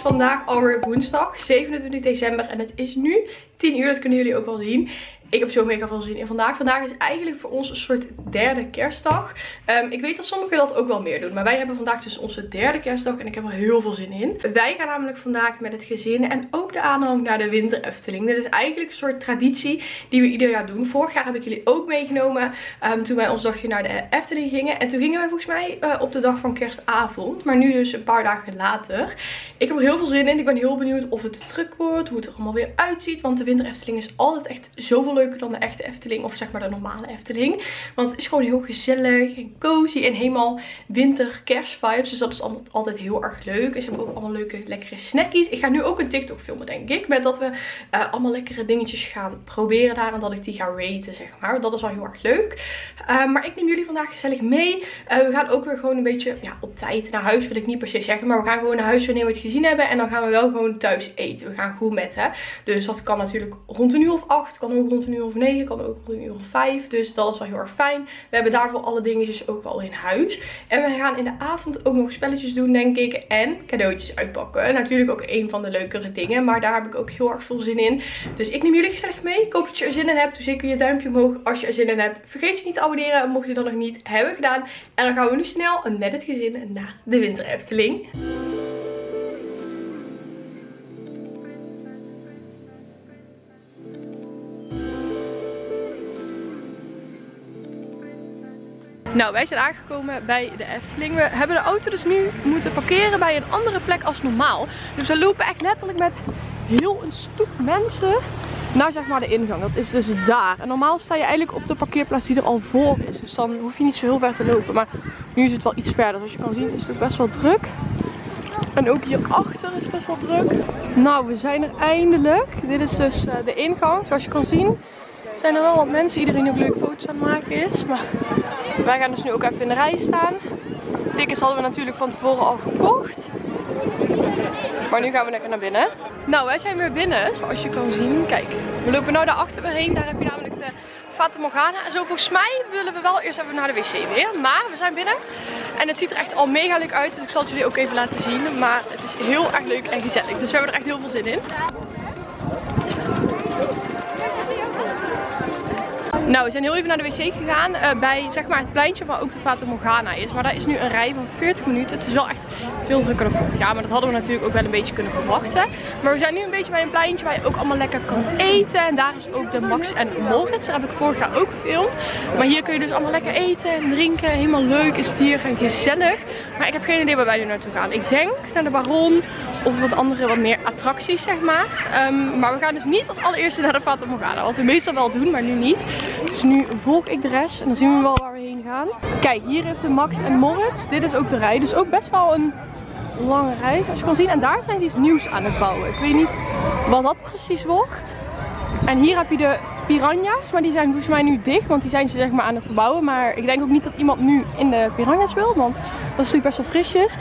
is vandaag alweer woensdag 27 december en het is nu 10 uur. Dat kunnen jullie ook wel zien. Ik heb zo mega veel zin in vandaag. Vandaag is eigenlijk voor ons een soort derde kerstdag. Ik weet dat sommigen dat ook wel meer doen. Maar wij hebben vandaag dus onze derde kerstdag. En ik heb er heel veel zin in. Wij gaan namelijk vandaag met het gezin en ook de aanhang naar de Winter Efteling. Dit is eigenlijk een soort traditie die we ieder jaar doen. Vorig jaar heb ik jullie ook meegenomen. Toen wij ons dagje naar de Efteling gingen. En toen gingen wij volgens mij op de dag van kerstavond. Maar nu dus een paar dagen later. Ik heb er heel veel zin in. Ik ben heel benieuwd of het druk wordt. Hoe het er allemaal weer uitziet. Want de Winter Efteling is altijd echt zoveel leuker dan de echte Efteling of zeg maar de normale Efteling. Want het is gewoon heel gezellig en cozy en helemaal winter kerst vibes. Dus dat is altijd heel erg leuk. En ze hebben ook allemaal leuke lekkere snackies. Ik ga nu ook een TikTok filmen denk ik. Met dat we allemaal lekkere dingetjes gaan proberen daar. En dat ik die ga raten zeg maar. Dat is wel heel erg leuk. Maar ik neem jullie vandaag gezellig mee. We gaan ook weer gewoon een beetje ja, op tijd naar huis wil ik niet per se zeggen. Maar we gaan gewoon naar huis wanneer we het gezien hebben. En dan gaan we wel gewoon thuis eten. We gaan gourmetten. Dus dat kan natuurlijk rond een uur of 8. Kan ook rond een uur of 9, kan ook rond een uur of 5. Dus dat is wel heel erg fijn. We hebben daarvoor alle dingetjes ook al in huis. En we gaan in de avond ook nog spelletjes doen denk ik. En cadeautjes uitpakken. Natuurlijk ook een van de leukere dingen. Maar daar heb ik ook heel erg veel zin in. Dus ik neem jullie gezellig mee. Ik hoop dat je er zin in hebt. Doe zeker je duimpje omhoog als je er zin in hebt. Vergeet je niet te abonneren mocht je dat nog niet hebben gedaan. En dan gaan we nu snel met het gezin naar de Winter Efteling. Nou, wij zijn aangekomen bij de Efteling. We hebben de auto dus nu moeten parkeren bij een andere plek als normaal. Dus we lopen echt letterlijk met heel een stoet mensen naar zeg maar de ingang. Dat is dus daar. En normaal sta je eigenlijk op de parkeerplaats die er al voor is. Dus dan hoef je niet zo heel ver te lopen. Maar nu is het wel iets verder. Zoals je kan zien is het best wel druk. En ook hierachter is best wel druk. Nou, we zijn er eindelijk. Dit is dus de ingang. Zoals je kan zien zijn er wel wat mensen. Iedereen ook leuke foto's aan het maken is. Maar wij gaan dus nu ook even in de rij staan. Tickets hadden we natuurlijk van tevoren al gekocht. Maar nu gaan we lekker naar binnen. Nou, wij zijn weer binnen, zoals je kan zien. Kijk, we lopen nou daar achter weer heen. Daar heb je namelijk de Fata Morgana. En zo volgens mij willen we wel eerst even naar de wc weer. Maar we zijn binnen. En het ziet er echt al mega leuk uit. Dus ik zal het jullie ook even laten zien. Maar het is heel erg leuk en gezellig. Dus we hebben er echt heel veel zin in. Nou, we zijn heel even naar de wc gegaan bij zeg maar het pleintje waar ook de Fata Morgana is. Maar daar is nu een rij van 40 minuten. Het is wel echt veel drukker dan vorig jaar. Maar dat hadden we natuurlijk ook wel een beetje kunnen verwachten. Maar we zijn nu een beetje bij een pleintje waar je ook allemaal lekker kan eten. En daar is ook de Max en Moritz. Daar heb ik vorig jaar ook gefilmd. Maar hier kun je dus allemaal lekker eten en drinken. Helemaal leuk is het hier en gezellig. Maar ik heb geen idee waar wij nu naartoe gaan. Ik denk naar de Baron of wat andere, wat meer attracties zeg maar. Maar we gaan dus niet als allereerste naar de Fata Morgana. Wat we meestal wel doen, maar nu niet. Dus nu volg ik de rest en dan zien we wel waar we heen gaan. Kijk, hier is de Max en Moritz. Dit is ook de rij. Dus ook best wel een lange rij, zoals je kan zien. En daar zijn ze iets nieuws aan het bouwen. Ik weet niet wat dat precies wordt. En hier heb je de piranha's. Maar die zijn volgens mij nu dicht. Want die zijn ze zeg maar aan het verbouwen. Maar ik denk ook niet dat iemand nu in de piranha's wil. Want dat is natuurlijk best wel frisjes.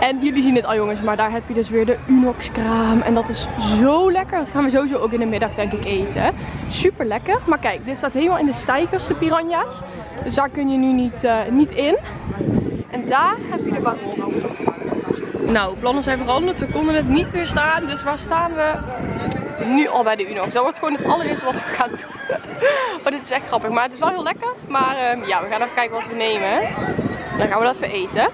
En jullie zien het al jongens. Maar daar heb je dus weer de Unox kraam. En dat is zo lekker. Dat gaan we sowieso ook in de middag denk ik eten. Super lekker. Maar kijk, dit staat helemaal in de steigers, de piranha's. Dus daar kun je nu niet in. En daar heb je de Baron. Nou, plannen zijn veranderd. We konden het niet weer staan. Dus waar staan we? Nu al bij de Unox. Dat wordt gewoon het allereerste wat we gaan doen. Maar dit is echt grappig. Maar het is wel heel lekker. Maar ja, we gaan even kijken wat we nemen. Dan gaan we dat even eten.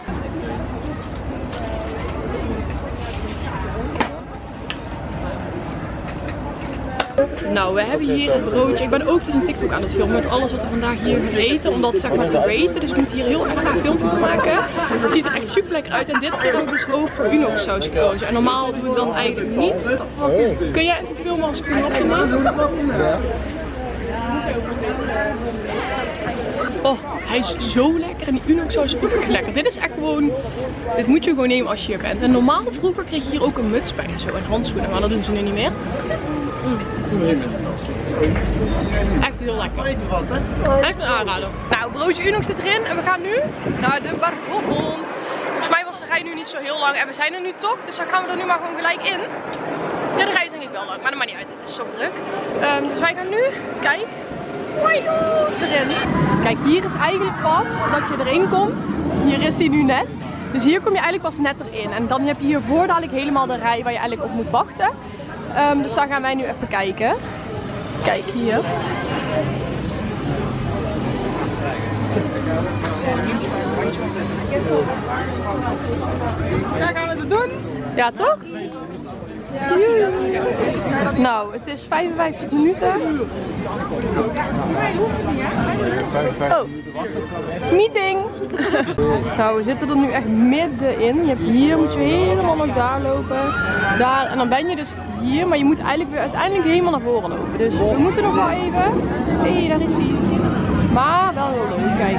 Nou, we hebben hier een broodje. Ik ben ook dus een TikTok aan het filmen met alles wat we vandaag hier eten. Om dat zeg maar te raten. Dus ik moet hier heel erg graag filmpjes maken. Het ziet er echt super lekker uit. En dit keer heb ik dus ook voor Unox saus gekozen. En normaal doe ik dat eigenlijk niet. Kun jij even filmen als ik hem opneem? Oh, hij is zo lekker. En die Unox saus is ook echt lekker. Dit is echt gewoon... Dit moet je gewoon nemen als je hier bent. En normaal vroeger kreeg je hier ook een muts bij en zo. En handschoenen. Maar dat doen ze nu niet meer. Echt heel lekker. Echt een aanrader. Nou, broodje Unox zit erin en we gaan nu naar de Barbecue. Volgens mij was de rij nu niet zo heel lang en we zijn er nu toch, dus dan gaan we er nu maar gewoon gelijk in. Ja, de rij is denk ik wel lang, maar dat maakt niet uit, het is zo druk. Dus wij gaan nu, kijk, erin. Kijk, hier is eigenlijk pas dat je erin komt. Hier is hij nu net. Dus hier kom je eigenlijk pas net erin. En dan heb je hiervoor dadelijk helemaal de rij waar je eigenlijk op moet wachten. Dus daar gaan wij nu even kijken. Kijk hier. Daar gaan we het doen. Ja, toch? Ja. Nou, het is 55 minuten. Oh, meeting! Nou, we zitten er nu echt middenin. Je hebt hier, moet je helemaal naar daar lopen. Daar, en dan ben je dus hier, maar je moet eigenlijk weer uiteindelijk helemaal naar voren lopen. Dus we moeten nog wel even. Hé, hey, daar is hij. Maar wel heel leuk, kijk.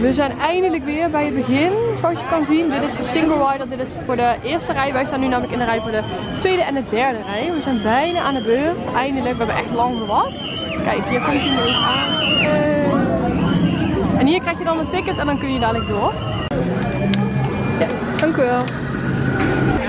We zijn eindelijk weer bij het begin, zoals je kan zien. Dit is de single rider, dit is voor de eerste rij. Wij staan nu namelijk in de rij voor de tweede en de derde rij. We zijn bijna aan de beurt, eindelijk. We hebben echt lang gewacht. Kijk, hier komt hij ook aan. En hier krijg je dan een ticket en dan kun je dadelijk door. Ja, dank u wel.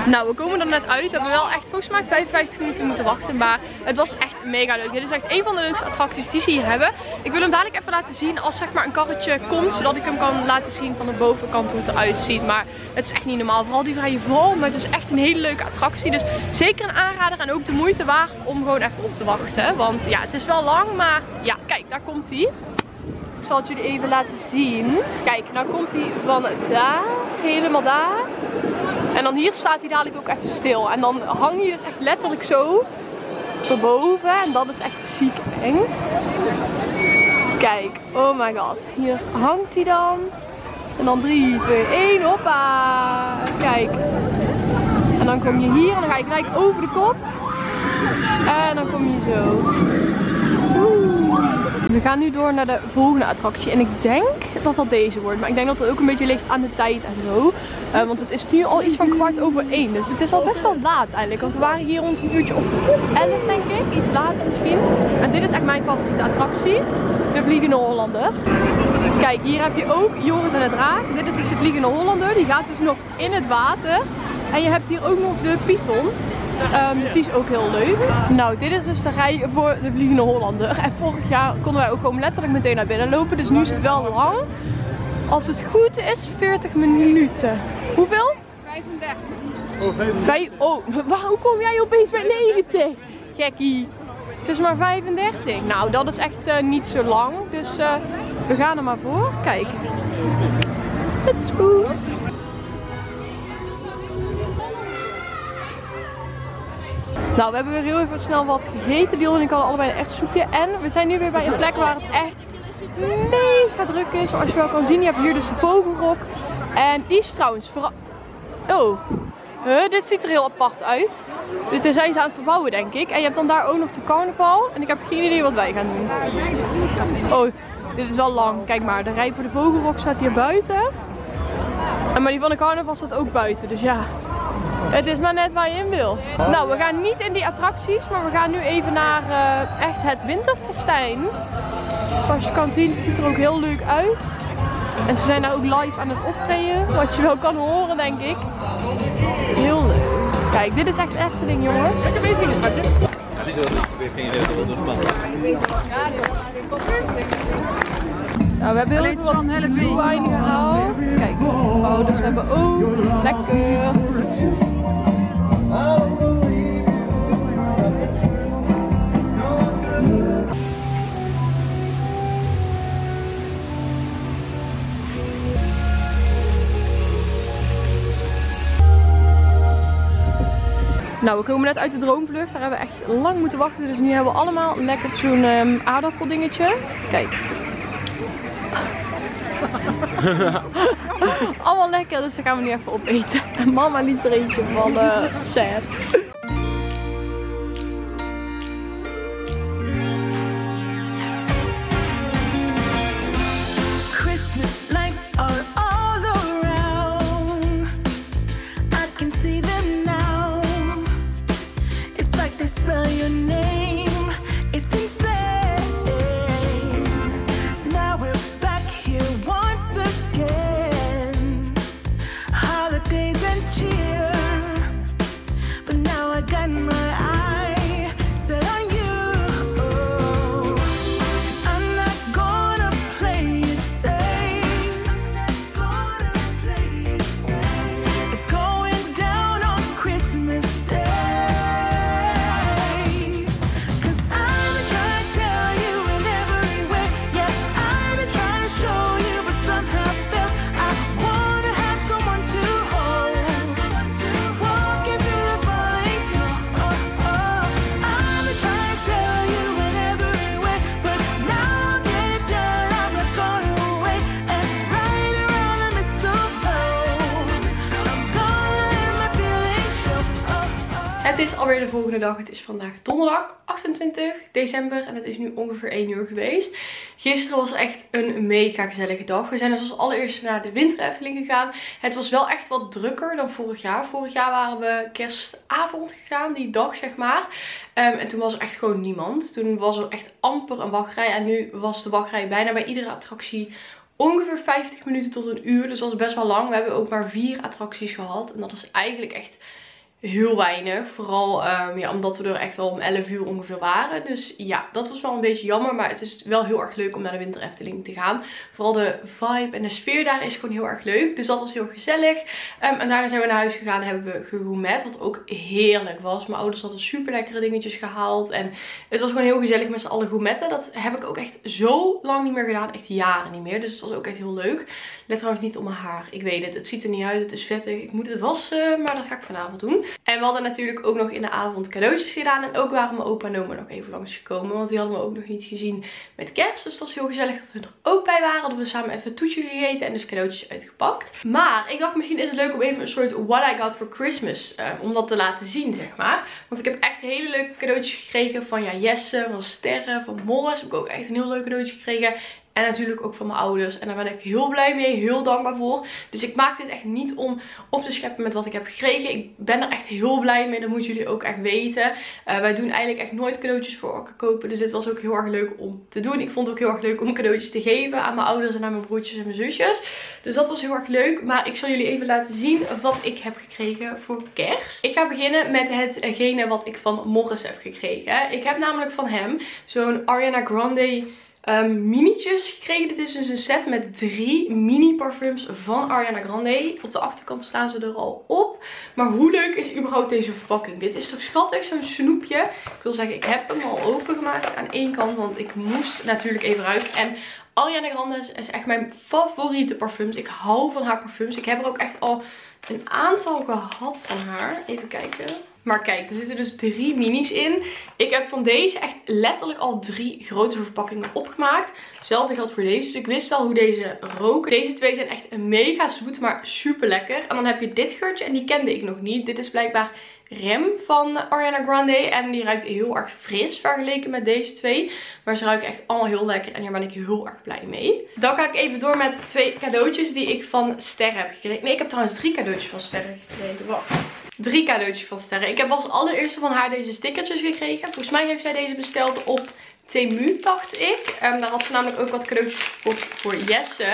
Nou, we komen er net uit. We hebben wel echt volgens mij 55 minuten moeten wachten, maar het was echt mega leuk. Dit is echt een van de leukste attracties die ze hier hebben. Ik wil hem dadelijk even laten zien als zeg maar een karretje komt, zodat ik hem kan laten zien van de bovenkant hoe het eruit ziet. Maar het is echt niet normaal, vooral die vrije vorm. Maar het is echt een hele leuke attractie, dus zeker een aanrader en ook de moeite waard om gewoon even op te wachten. Want ja, het is wel lang, maar ja, kijk, daar komt hij. Ik zal het jullie even laten zien. Kijk, nou komt hij van daar, helemaal daar. En dan hier staat hij dadelijk ook even stil. En dan hang je dus echt letterlijk zo erboven. En dat is echt ziek eng. Kijk, oh my god. Hier hangt hij dan. En dan 3, 2, 1, hoppa. Kijk. En dan kom je hier en dan ga je gelijk over de kop. En dan kom je zo. We gaan nu door naar de volgende attractie en ik denk dat dat deze wordt. Maar ik denk dat het ook een beetje ligt aan de tijd en zo. Want het is nu al iets van 1:15. Dus het is al best wel laat eigenlijk. Want we waren hier rond een uurtje of 11 denk ik. Iets later misschien. En dit is echt mijn favoriete attractie. De Vliegende Hollander. Kijk, hier heb je ook Joris en het Raak. Dit is dus de Vliegende Hollander. Die gaat dus nog in het water. En je hebt hier ook nog de Python. Die is ook heel leuk. Nou, dit is dus de rij voor de Vliegende Hollander. En vorig jaar konden wij ook gewoon letterlijk meteen naar binnen lopen. Dus nu is het wel lang. Als het goed is, 40 minuten. Hoeveel? 35. Oh, 35. Hoe kom jij opeens bij 90? Gekkie. Het is maar 35. Nou, dat is echt niet zo lang. Dus we gaan er maar voor. Kijk. Het is goed. Nou, we hebben weer heel even snel wat gegeten. Dion en ik hadden allebei een echt soepje. En we zijn nu weer bij een plek waar het echt mega druk is. Zoals je wel kan zien, je hebt hier dus de vogelrok. En die is trouwens vooral... Oh, dit ziet er heel apart uit. Dit zijn ze aan het verbouwen, denk ik. En je hebt dan daar ook nog de carnaval. En ik heb geen idee wat wij gaan doen. Oh, dit is wel lang. Kijk maar, de rij voor de vogelrok staat hier buiten. En maar die van de carnaval staat ook buiten, dus ja... Het is maar net waar je in wil. Nou, we gaan niet in die attracties, maar we gaan nu even naar echt het winterfestijn. Zoals je kan zien, het ziet er ook heel leuk uit. En ze zijn daar ook live aan het optreden, wat je wel kan horen, denk ik. Heel leuk. Kijk, dit is echt Efteling, jongens. Kijk een beetje in het schatje. Nou, we hebben heel veel wat bloewijn gehaald. Kijk, ouders hebben ook. Lekker. Nou, we komen net uit de droomvlucht. Daar hebben we echt lang moeten wachten. Dus nu hebben we allemaal lekker zo'n aardappeldingetje. Kijk. Allemaal lekker, dus dan gaan we nu even opeten. En mama liet er eentje van sad. But now I Het is alweer de volgende dag. Het is vandaag donderdag 28 december en het is nu ongeveer 1 uur geweest. Gisteren was echt een mega gezellige dag. We zijn dus als allereerste naar de Winter Efteling gegaan. Het was wel echt wat drukker dan vorig jaar. Vorig jaar waren we kerstavond gegaan, die dag zeg maar. En toen was er echt gewoon niemand. Toen was er echt amper een wachtrij en nu was de wachtrij bijna bij iedere attractie ongeveer 50 minuten tot een uur. Dus dat is best wel lang. We hebben ook maar 4 attracties gehad en dat is eigenlijk echt heel weinig. Vooral ja, omdat we er echt wel om 11 uur ongeveer waren. Dus ja, dat was wel een beetje jammer. Maar het is wel heel erg leuk om naar de Winter Efteling te gaan. Vooral de vibe en de sfeer daar is gewoon heel erg leuk. Dus dat was heel gezellig. En daarna zijn we naar huis gegaan en hebben we gegourmet. Wat ook heerlijk was. Mijn ouders hadden super lekkere dingetjes gehaald. En het was gewoon heel gezellig met z'n allen gourmetten. Dat heb ik ook echt zo lang niet meer gedaan. Echt jaren niet meer. Dus het was ook echt heel leuk. Let trouwens niet op mijn haar. Ik weet het. Het ziet er niet uit. Het is vettig. Ik moet het wassen. Maar dat ga ik vanavond doen. En we hadden natuurlijk ook nog in de avond cadeautjes gedaan. En ook waren mijn opa en oma nog even langsgekomen. Want die hadden we ook nog niet gezien met kerst. Dus dat was heel gezellig dat we er ook bij waren. Hadden we samen even een toetje gegeten en dus cadeautjes uitgepakt. Maar ik dacht misschien is het leuk om even een soort What I Got For Christmas. Om dat te laten zien zeg maar. Want ik heb echt hele leuke cadeautjes gekregen. Van ja, Jesse, van Sterren, van Morris. Heb ik ook echt een heel leuk cadeautje gekregen. En natuurlijk ook van mijn ouders. En daar ben ik heel blij mee. Heel dankbaar voor. Dus ik maak dit echt niet om op te scheppen met wat ik heb gekregen. Ik ben er echt heel blij mee. Dat moeten jullie ook echt weten. Wij doen eigenlijk echt nooit cadeautjes voor elkaar kopen. Dus dit was ook heel erg leuk om te doen. Ik vond het ook heel erg leuk om cadeautjes te geven aan mijn ouders en aan mijn broertjes en mijn zusjes. Dus dat was heel erg leuk. Maar ik zal jullie even laten zien wat ik heb gekregen voor kerst. Ik ga beginnen met hetgene wat ik van Morris heb gekregen. Ik heb namelijk van hem zo'n Ariana Grande minietjes gekregen. Dit is dus een set met 3 mini parfums van Ariana Grande. Op de achterkant staan ze er al op. Maar hoe leuk is überhaupt deze verpakking? Dit is toch schattig, zo'n snoepje. Ik wil zeggen, ik heb hem al opengemaakt aan één kant, want ik moest natuurlijk even ruiken. En Ariana Grande is echt mijn favoriete parfums. Ik hou van haar parfums. Ik heb er ook echt al een aantal gehad van haar. Even kijken. Maar kijk, er zitten dus 3 minis in. Ik heb van deze echt letterlijk al 3 grote verpakkingen opgemaakt. Hetzelfde geldt voor deze. Dus ik wist wel hoe deze roken. Deze 2 zijn echt mega zoet, maar super lekker. En dan heb je dit geurtje en die kende ik nog niet. Dit is blijkbaar Rem van Ariana Grande. En die ruikt heel erg fris vergeleken met deze 2. Maar ze ruiken echt allemaal heel lekker. En daar ben ik heel erg blij mee. Dan ga ik even door met 2 cadeautjes die ik van Sterren heb gekregen. Nee, ik heb trouwens 3 cadeautjes van Sterren gekregen. Wacht. 3 cadeautjes van Sterren. Ik heb als allereerste van haar deze stickertjes gekregen. Volgens mij heeft zij deze besteld op Temu, dacht ik. Daar had ze namelijk ook wat cadeautjes gekocht voor Jesse.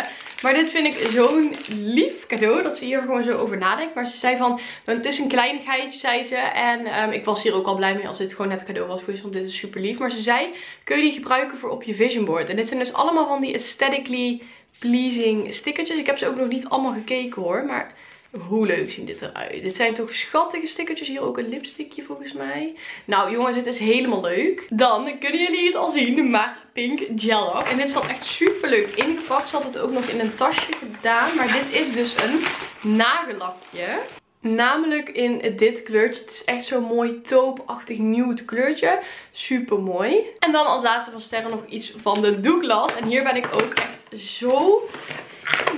Maar dit vind ik zo'n lief cadeau. Dat ze hier gewoon zo over nadenkt. Maar ze zei van, het is een kleinigheidje, zei ze. En ik was hier ook al blij mee als dit gewoon net cadeau was geweest. Want dit is super lief. Maar ze zei, kun je die gebruiken voor op je vision board. En dit zijn dus allemaal van die aesthetically pleasing stickertjes. Ik heb ze ook nog niet allemaal gekeken hoor. Maar hoe leuk ziet dit eruit? Dit zijn toch schattige stickertjes. Hier ook een lipstickje volgens mij. Nou jongens, dit is helemaal leuk. Dan kunnen jullie het al zien. MAC Pink Jellar. En dit zat echt super leuk ingepakt. Ze had het ook nog in een tasje gedaan. Maar dit is dus een nagellakje. Namelijk in dit kleurtje. Het is echt zo'n mooi taupe-achtig nude kleurtje. Super mooi. En dan als laatste van Sterren nog iets van de Douglas. En hier ben ik ook echt zo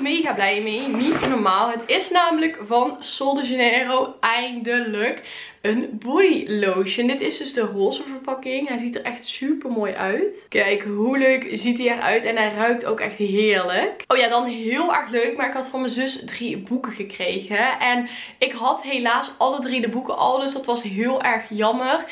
mega blij mee. Niet normaal. Het is namelijk van Sol de Janeiro eindelijk een body lotion. Dit is dus de roze verpakking. Hij ziet er echt super mooi uit. Kijk hoe leuk ziet hij eruit. En hij ruikt ook echt heerlijk. Oh ja, dan heel erg leuk. Maar ik had van mijn zus 3 boeken gekregen. En ik had helaas alle 3 de boeken al. Dus dat was heel erg jammer.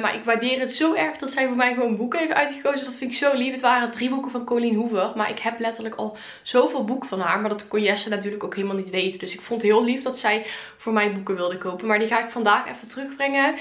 Maar ik waardeer het zo erg dat zij voor mij gewoon boeken heeft uitgekozen. Dat vind ik zo lief. Het waren 3 boeken van Colleen Hoover. Maar ik heb letterlijk al zoveel boeken van haar. Maar dat kon Jesse natuurlijk ook helemaal niet weten. Dus ik vond het heel lief dat zij voor mij boeken wilde kopen. Maar die ga ik vandaag even terugbrengen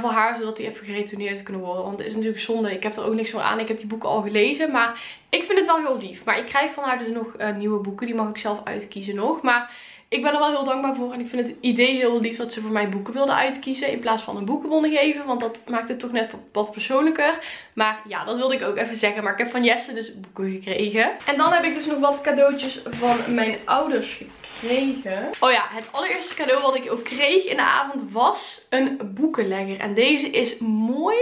voor haar, zodat die even geretourneerd kunnen worden. Want het is natuurlijk zonde. Ik heb er ook niks van aan. Ik heb die boeken al gelezen, maar ik vind het wel heel lief. Maar ik krijg van haar dus nog nieuwe boeken. Die mag ik zelf uitkiezen nog. Maar ik ben er wel heel dankbaar voor. En ik vind het idee heel lief dat ze voor mij boeken wilden uitkiezen. In plaats van een boekenbon geven. Want dat maakt het toch net wat persoonlijker. Maar ja, dat wilde ik ook even zeggen. Maar ik heb van Jesse dus boeken gekregen. En dan heb ik dus nog wat cadeautjes van mijn ouders gekregen. Oh ja, het allereerste cadeau wat ik ook kreeg in de avond was een boekenlegger. En deze is mooi.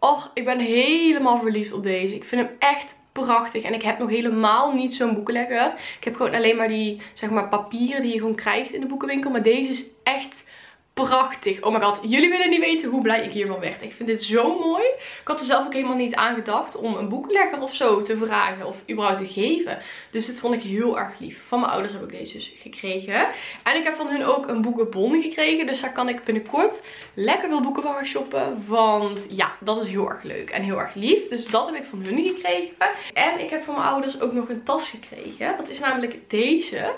Och, ik ben helemaal verliefd op deze. Ik vind hem echt prachtig. En ik heb nog helemaal niet zo'n boekenlegger. Ik heb gewoon alleen maar die, zeg maar, papieren die je gewoon krijgt in de boekenwinkel. Maar deze is echt prachtig. Oh my god, jullie willen niet weten hoe blij ik hiervan werd. Ik vind dit zo mooi. Ik had er zelf ook helemaal niet aan gedacht om een boeklegger of zo te vragen of überhaupt te geven. Dus dit vond ik heel erg lief. Van mijn ouders heb ik deze dus gekregen. En ik heb van hun ook een boekenbon gekregen. Dus daar kan ik binnenkort lekker veel boeken van gaan shoppen. Want ja, dat is heel erg leuk en heel erg lief. Dus dat heb ik van hun gekregen. En ik heb van mijn ouders ook nog een tas gekregen. Dat is namelijk deze.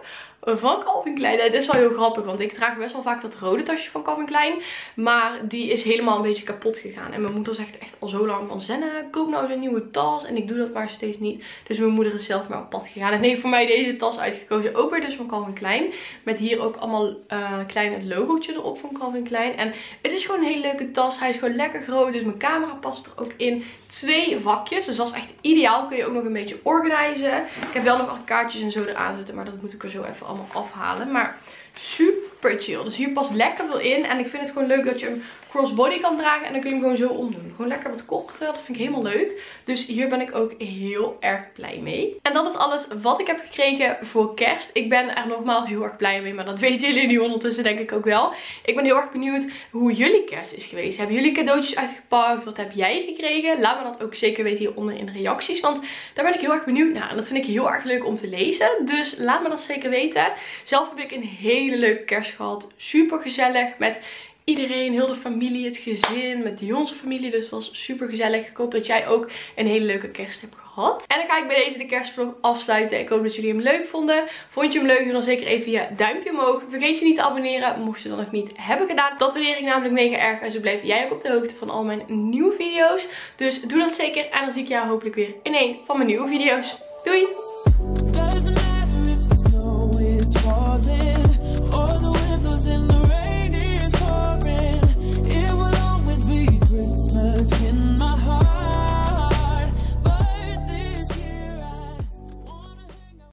Van Calvin Klein. Dat is wel heel grappig. Want ik draag best wel vaak dat rode tasje van Calvin Klein. Maar die is helemaal een beetje kapot gegaan. En mijn moeder zegt echt al zo lang van Zenna, koop nou eens een nieuwe tas. En ik doe dat maar steeds niet. Dus mijn moeder is zelf maar op pad gegaan. En heeft voor mij deze tas uitgekozen. Ook weer dus van Calvin Klein. Met hier ook allemaal kleine logootje erop van Calvin Klein. En het is gewoon een hele leuke tas. Hij is gewoon lekker groot. Dus mijn camera past er ook in. 2 vakjes. Dus dat is echt ideaal. Kun je ook nog een beetje organiseren. Ik heb wel nog wat kaartjes en zo eraan zitten. Maar dat moet ik er zo even allemaal afhalen. Maar super chill. Dus hier past lekker veel in. En ik vind het gewoon leuk dat je hem crossbody kan dragen. En dan kun je hem gewoon zo omdoen. Gewoon lekker wat korter. Dat vind ik helemaal leuk. Dus hier ben ik ook heel erg blij mee. En dat is alles wat ik heb gekregen voor kerst. Ik ben er nogmaals heel erg blij mee. Maar dat weten jullie nu ondertussen denk ik ook wel. Ik ben heel erg benieuwd hoe jullie kerst is geweest. Hebben jullie cadeautjes uitgepakt? Wat heb jij gekregen? Laat me dat ook zeker weten hieronder in de reacties. Want daar ben ik heel erg benieuwd naar. En dat vind ik heel erg leuk om te lezen. Dus laat me dat zeker weten. Zelf heb ik een hele leuke kerst gehad. Super gezellig met iedereen, heel de familie, het gezin, met Dion's familie. Dus het was super gezellig. Ik hoop dat jij ook een hele leuke kerst hebt gehad. En dan ga ik bij deze de kerstvlog afsluiten. Ik hoop dat jullie hem leuk vonden. Vond je hem leuk? Doe dan zeker even je duimpje omhoog. Vergeet je niet te abonneren, mocht je dat nog niet hebben gedaan. Dat waardeer ik namelijk mega erg. En zo blijf jij ook op de hoogte van al mijn nieuwe video's. Dus doe dat zeker. En dan zie ik jou hopelijk weer in een van mijn nieuwe video's. Doei!